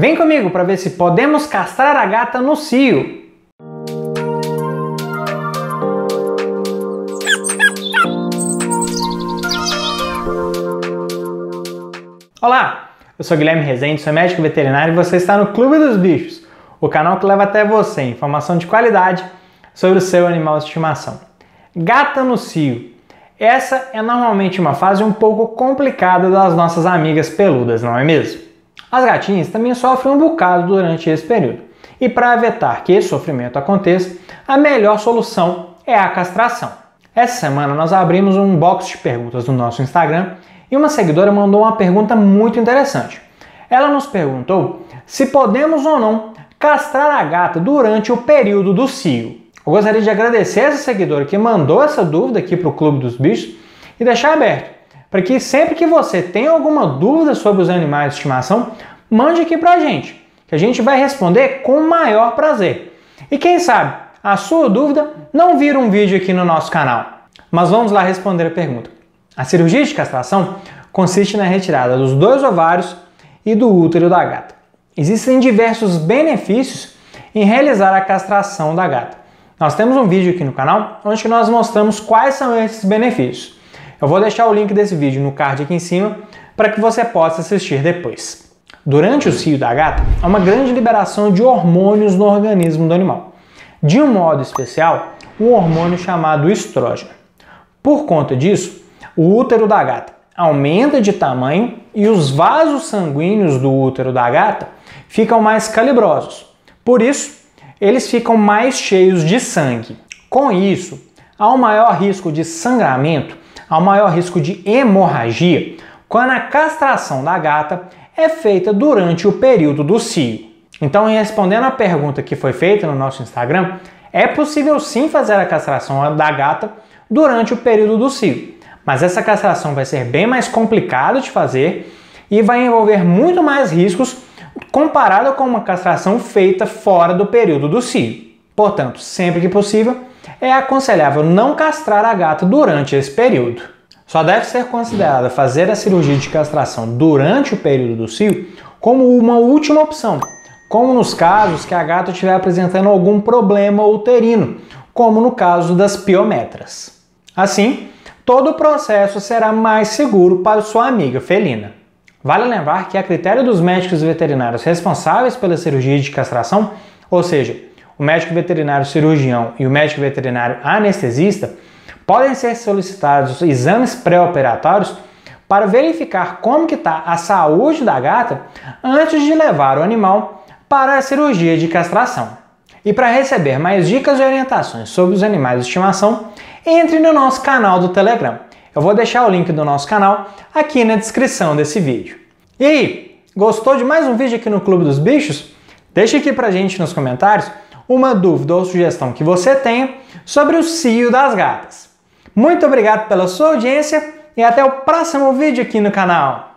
Vem comigo para ver se podemos castrar a gata no cio. Olá, eu sou Guilherme Rezende, sou médico veterinário e você está no Clube dos Bichos, o canal que leva até você informação de qualidade sobre o seu animal de estimação. Gata no cio. Essa é normalmente uma fase um pouco complicada das nossas amigas peludas, não é mesmo? As gatinhas também sofrem um bocado durante esse período. E para evitar que esse sofrimento aconteça, a melhor solução é a castração. Essa semana nós abrimos um box de perguntas no nosso Instagram e uma seguidora mandou uma pergunta muito interessante. Ela nos perguntou se podemos ou não castrar a gata durante o período do cio. Eu gostaria de agradecer essa seguidora que mandou essa dúvida aqui para o Clube dos Bichos e deixar aberto para que sempre que você tem alguma dúvida sobre os animais de estimação, mande aqui para a gente, que a gente vai responder com o maior prazer. E quem sabe, a sua dúvida não vira um vídeo aqui no nosso canal. Mas vamos lá responder a pergunta. A cirurgia de castração consiste na retirada dos dois ovários e do útero da gata. Existem diversos benefícios em realizar a castração da gata. Nós temos um vídeo aqui no canal onde nós mostramos quais são esses benefícios. Eu vou deixar o link desse vídeo no card aqui em cima para que você possa assistir depois. Durante o cio da gata, há uma grande liberação de hormônios no organismo do animal. De um modo especial, um hormônio chamado estrógeno. Por conta disso, o útero da gata aumenta de tamanho e os vasos sanguíneos do útero da gata ficam mais calibrosos. Por isso, eles ficam mais cheios de sangue. Com isso, há um maior risco de sangramento, há um maior risco de hemorragia quando a castração da gata é feita durante o período do cio. Então, respondendo à pergunta que foi feita no nosso Instagram, é possível sim fazer a castração da gata durante o período do cio, mas essa castração vai ser bem mais complicada de fazer e vai envolver muito mais riscos comparado com uma castração feita fora do período do cio. Portanto, sempre que possível, é aconselhável não castrar a gata durante esse período. Só deve ser considerada fazer a cirurgia de castração durante o período do cio como uma última opção, como nos casos que a gata estiver apresentando algum problema uterino, como no caso das piometras. Assim, todo o processo será mais seguro para sua amiga felina. Vale lembrar que a critério dos médicos veterinários responsáveis pela cirurgia de castração, ou seja, o médico veterinário cirurgião e o médico veterinário anestesista, podem ser solicitados exames pré-operatórios para verificar como que está a saúde da gata antes de levar o animal para a cirurgia de castração. E para receber mais dicas e orientações sobre os animais de estimação, entre no nosso canal do Telegram. Eu vou deixar o link do nosso canal aqui na descrição desse vídeo. E aí, gostou de mais um vídeo aqui no Clube dos Bichos? Deixa aqui pra gente nos comentários uma dúvida ou sugestão que você tenha sobre o cio das gatas. Muito obrigado pela sua audiência e até o próximo vídeo aqui no canal!